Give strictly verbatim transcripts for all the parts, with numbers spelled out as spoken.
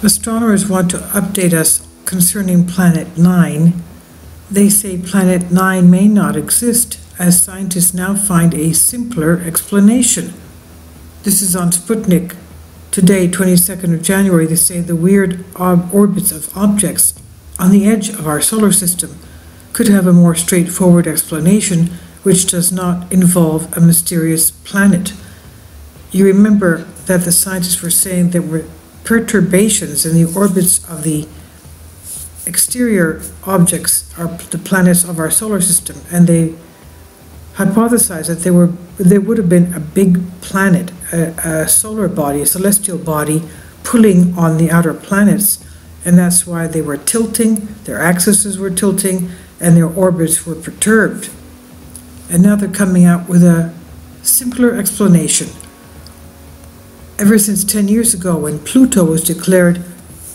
Astronomers want to update us concerning Planet Nine. They say Planet Nine may not exist, as scientists now find a simpler explanation. This is on Sputnik. Today, twenty-second of January, they say the weird ob orbits of objects on the edge of our solar system could have a more straightforward explanation which does not involve a mysterious planet. You remember that the scientists were saying there were perturbations in the orbits of the exterior objects, or the planets of our solar system, and they hypothesized that there, were, there would have been a big planet, a, a solar body, a celestial body, pulling on the outer planets, and that's why they were tilting, their axes were tilting, and their orbits were perturbed. And now they're coming out with a simpler explanation. Ever since ten years ago, when Pluto was declared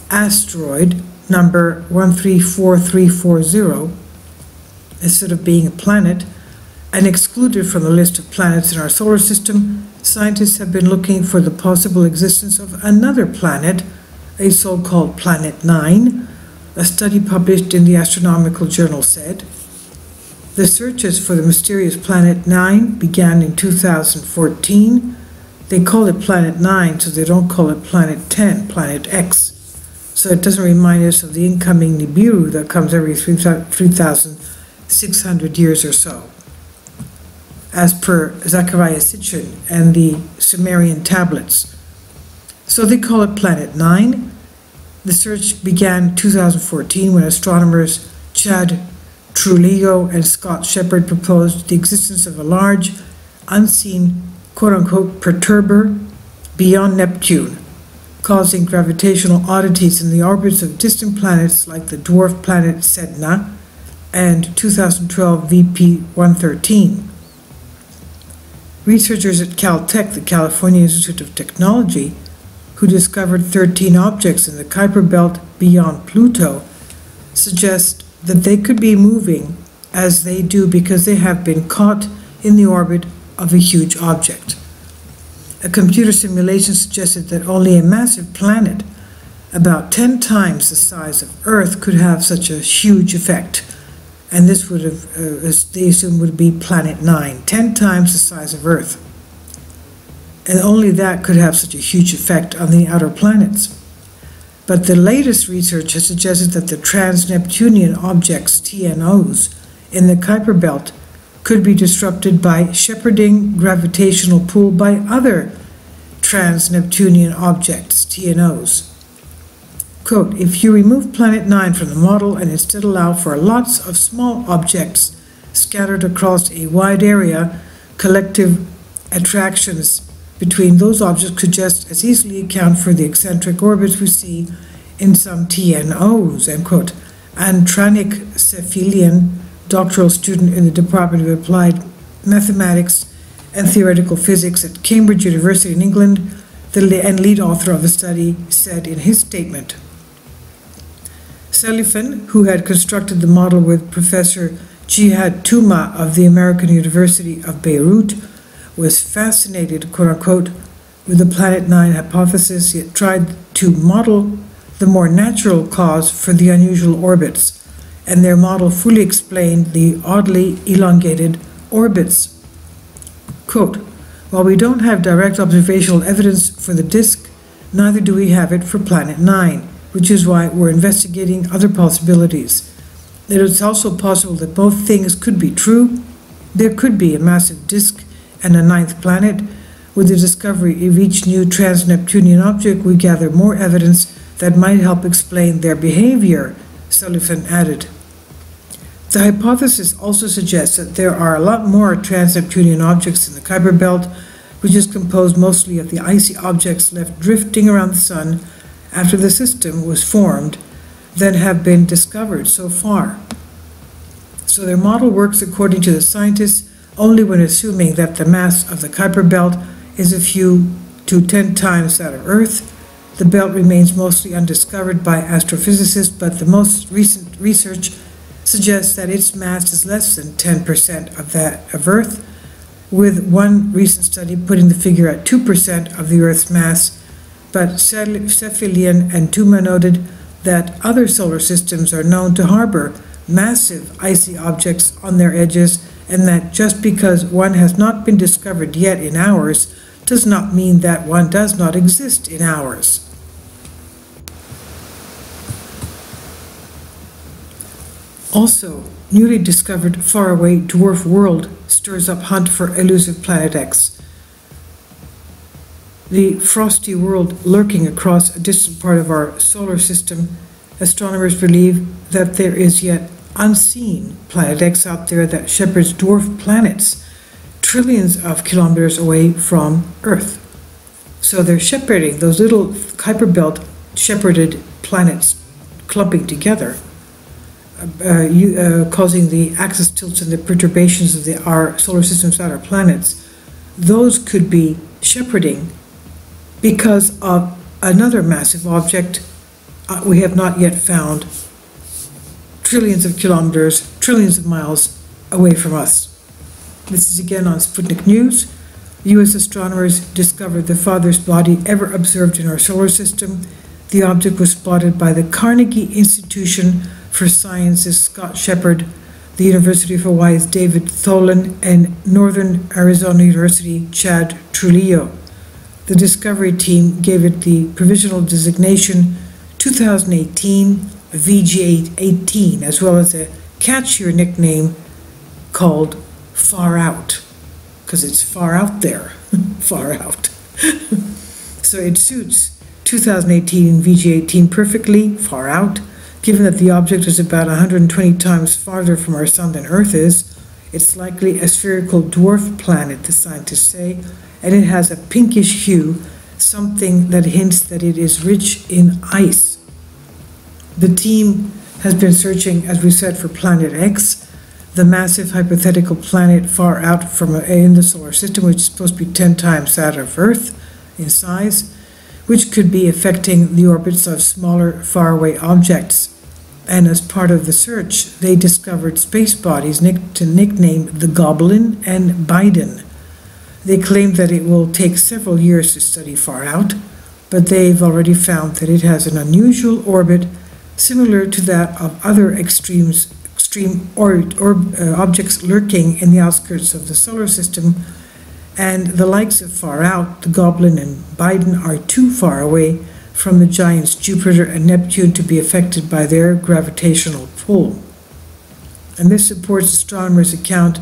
asteroid number one three four three four zero, instead of being a planet, and excluded from the list of planets in our solar system, scientists have been looking for the possible existence of another planet, a so-called Planet Nine, a study published in the Astronomical Journal said. The searches for the mysterious Planet Nine began in two thousand fourteen. They call it Planet Nine, so they don't call it Planet Ten, Planet X. So it doesn't remind us of the incoming Nibiru that comes every three thousand six hundred years or so. As per Zachariah Sitchin and the Sumerian tablets. So they call it Planet Nine. The search began in two thousand fourteen when astronomers Chad Trujillo and Scott Sheppard proposed the existence of a large, unseen, quote-unquote, perturber beyond Neptune, causing gravitational oddities in the orbits of distant planets like the dwarf planet Sedna and two thousand twelve V P one thirteen. Researchers at Caltech, the California Institute of Technology, who discovered thirteen objects in the Kuiper Belt beyond Pluto, suggest that they could be moving as they do because they have been caught in the orbit of a huge object. A computer simulation suggested that only a massive planet, about ten times the size of Earth, could have such a huge effect. And this would have, uh, they assume, would be Planet Nine, ten times the size of Earth. And only that could have such a huge effect on the outer planets. But the latest research has suggested that the trans-Neptunian objects, T N Os, in the Kuiper Belt could be disrupted by shepherding gravitational pull by other trans-Neptunian objects, T N Os. Quote, if you remove Planet Nine from the model and instead allow for lots of small objects scattered across a wide area, collective attractions between those objects could just as easily account for the eccentric orbits we see in some T N Os, end quote. Antranik Sefilian, doctoral student in the Department of Applied Mathematics and Theoretical Physics at Cambridge University in England, the, and lead author of the study, said in his statement. Sefilian, who had constructed the model with Professor Jihad Touma of the American University of Beirut, was fascinated, quote-unquote, with the Planet Nine hypothesis, yet tried to model the more natural cause for the unusual orbits, and their model fully explained the oddly elongated orbits. Quote, while we don't have direct observational evidence for the disk, neither do we have it for Planet Nine, which is why we're investigating other possibilities. It is also possible that both things could be true. There could be a massive disk and a ninth planet. With the discovery of each new trans-Neptunian object, we gather more evidence that might help explain their behavior, Sefilian added. The hypothesis also suggests that there are a lot more trans-Neptunian objects in the Kuiper Belt, which is composed mostly of the icy objects left drifting around the Sun after the system was formed, than have been discovered so far. So their model works, according to the scientists, only when assuming that the mass of the Kuiper Belt is a few to ten times that of Earth. The belt remains mostly undiscovered by astrophysicists, but the most recent research suggests that its mass is less than ten percent of that of Earth, with one recent study putting the figure at two percent of the Earth's mass, but Sefilian and Touma noted that other solar systems are known to harbor massive icy objects on their edges, and that just because one has not been discovered yet in ours does not mean that one does not exist in ours. Also, newly discovered faraway dwarf world stirs up hunt for elusive Planet X. The frosty world lurking across a distant part of our solar system, astronomers believe that there is yet unseen Planet X out there that shepherds dwarf planets trillions of kilometers away from Earth. So they're shepherding those little Kuiper Belt shepherded planets clumping together, uh, you, uh, causing the axis tilts and the perturbations of the, our solar system's outer planets. Those could be shepherding because of another massive object uh, we have not yet found, trillions of kilometers, trillions of miles away from us. This is again on Sputnik News. U S astronomers discovered the farthest body ever observed in our solar system. The object was spotted by the Carnegie Institution for Science's Scott Sheppard, the University of Hawaii's David Tholen, and Northern Arizona University Chad Trujillo. The discovery team gave it the provisional designation twenty eighteen V G eighteen, as well as a catchier nickname called Far Out, because it's far out there, far out. So it suits twenty eighteen V G eighteen perfectly, far out, given that the object is about one hundred twenty times farther from our sun than Earth is. It's likely a spherical dwarf planet, the scientists say, and it has a pinkish hue, something that hints that it is rich in ice. The team has been searching, as we said, for Planet X, the massive hypothetical planet far out from a, in the solar system, which is supposed to be ten times that of Earth in size, which could be affecting the orbits of smaller, faraway objects. And as part of the search, they discovered space bodies nick to nickname the Goblin and Biden. They claim that it will take several years to study far out, but they've already found that it has an unusual orbit similar to that of other extremes, extreme or, or, uh, objects lurking in the outskirts of the solar system, and the likes of Far Out, the Goblin, and Biden are too far away from the giants Jupiter and Neptune to be affected by their gravitational pull. And this supports astronomers' account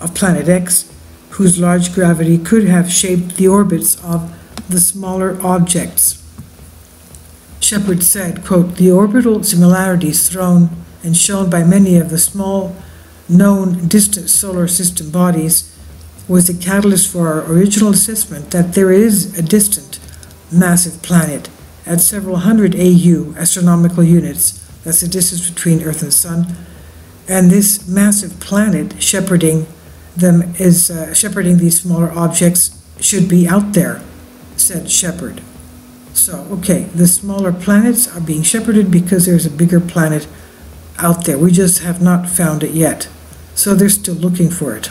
of Planet X, whose large gravity could have shaped the orbits of the smaller objects. Sheppard said, quote, "The orbital similarities thrown and shown by many of the small known distant solar system bodies was a catalyst for our original assessment that there is a distant massive planet at several hundred A U astronomical units," that's the distance between Earth and Sun, "and this massive planet shepherding them is uh, shepherding these smaller objects should be out there," said Sheppard. So, okay, the smaller planets are being shepherded because there's a bigger planet out there. We just have not found it yet. So they're still looking for it.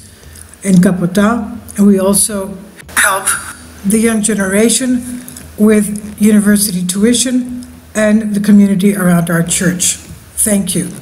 in Kapota, and we also help the young generation with university tuition and the community around our church. Thank you.